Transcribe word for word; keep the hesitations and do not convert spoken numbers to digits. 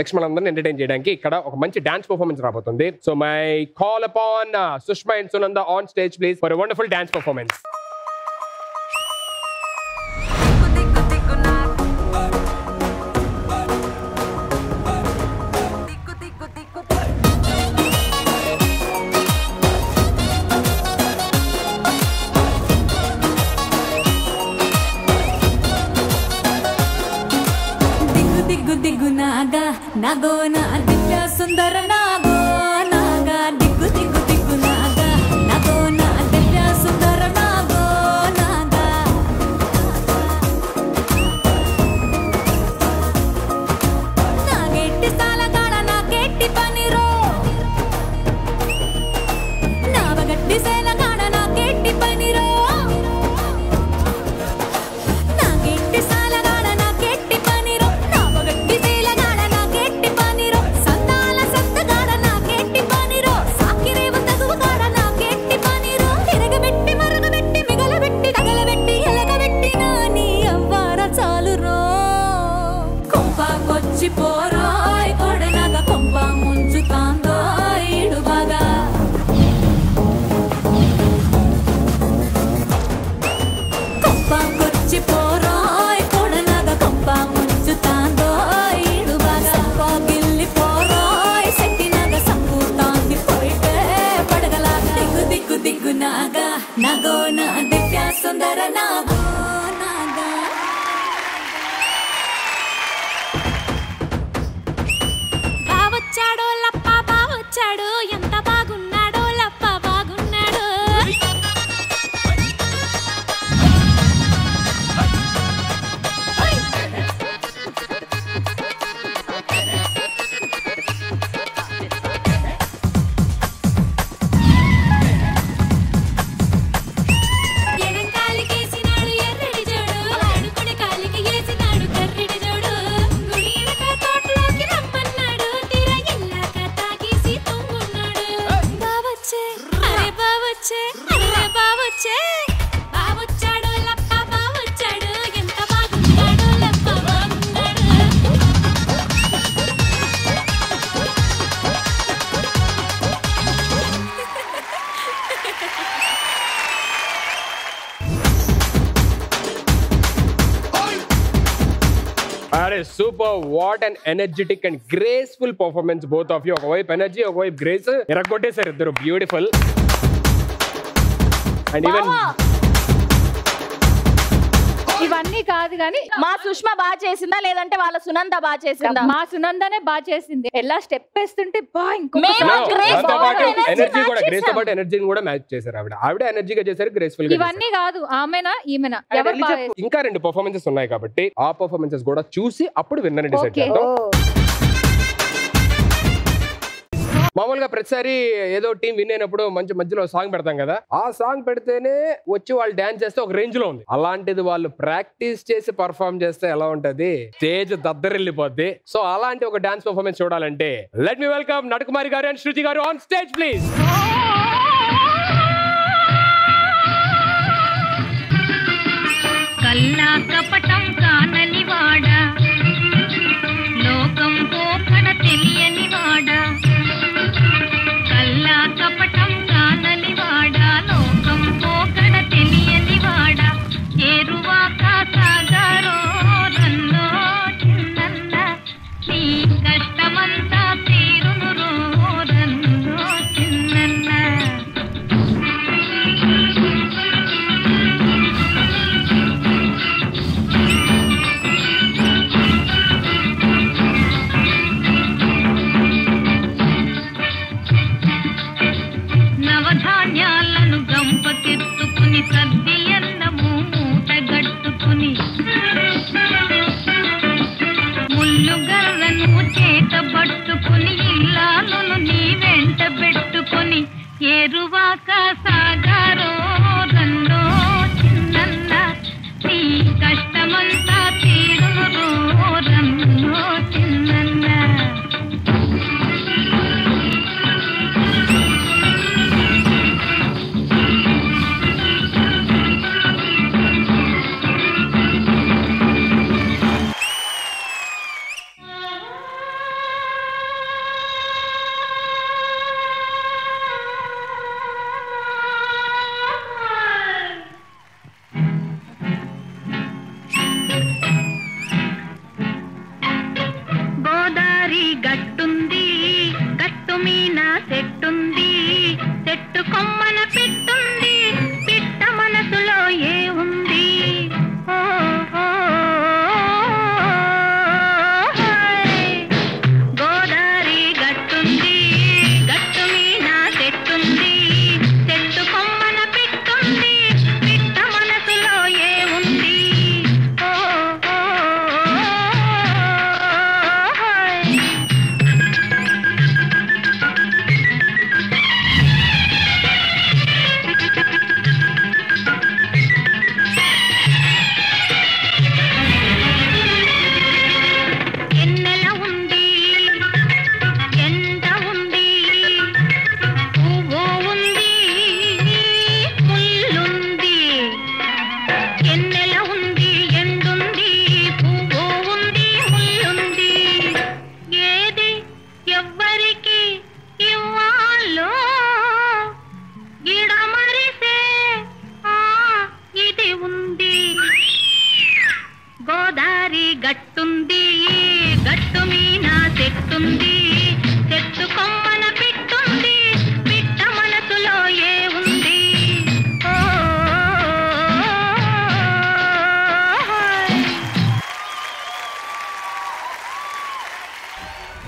Next మనందరం entertain చేయడానికి ఇక్కడ ఒక మంచి డాన్స్ పర్ఫార్మెన్స్ రాబోతుంది. So my call upon Sushma and Sunanda on stage please for a wonderful dance performance. నాగా నాగో నా దివ్య సుందర నాగో నాగా దిగ్గు దిగ్గు దిగ్గు నాగా నాగో నా దివ్య సుందర నాగో నాగా నాగెట్టి సాలగాడ నాగెట్టి పనిరో నావగట్టి సేలగాడ నాగెట్టి పనిరో super. What and energetic and graceful performance both of you. ఒకవైపు ఎనర్జీ, ఒకవైపు గ్రేస్, ఎరగొట్టేశారు ఇద్దరు. బ్యూటిఫుల్. అండ్ ఈవెన్ ఇవన్నీ కాదు కానీ మా సుష్మా బాగా చేసిందా లేదంటే వాళ్ళ సునంద బాగా చేసిందా? మా సునందనే బాగా చేసింది. ఎలా స్టెప్ వేస్తుంటే ఎనర్జీని కూడా మ్యాచ్ చేశారు. ఆవిడ ఆవిడ ఎనర్జీగా చేశారు, గ్రేస్ఫుల్. ఇవన్నీ కాదు ఆమెనా ఈమెనా? ఇంకా రెండు పర్ఫార్మెన్సెస్ ఉన్నాయి కాబట్టి ఆ పర్ఫార్మెన్సెస్ కూడా చూసి అప్పుడు విన్నర్ డిసైడ్ చేద్దాం. మామూలుగా ప్రతిసారి ఏదో టీం విన్ అయినప్పుడు మంచి మధ్యలో సాంగ్ పెడతాం కదా, ఆ సాంగ్ పెడితేనే వచ్చి వాళ్ళు డాన్స్ చేస్తే ఒక రేంజ్ లో ఉంది. అలాంటిది వాళ్ళు ప్రాక్టీస్ చేసి పర్ఫార్మ్ చేస్తే ఎలా ఉంటది, స్టేజ్ దద్దరిల్లిపోద్ది. సో అలాంటి ఒక డాన్స్ పర్ఫార్మెన్స్ చూడాలంటే లెట్ మీ వెల్కమ్ నడుకుమారి గారు అండ్ శృతి గారు ఆన్ స్టేజ్ ప్లీజ్.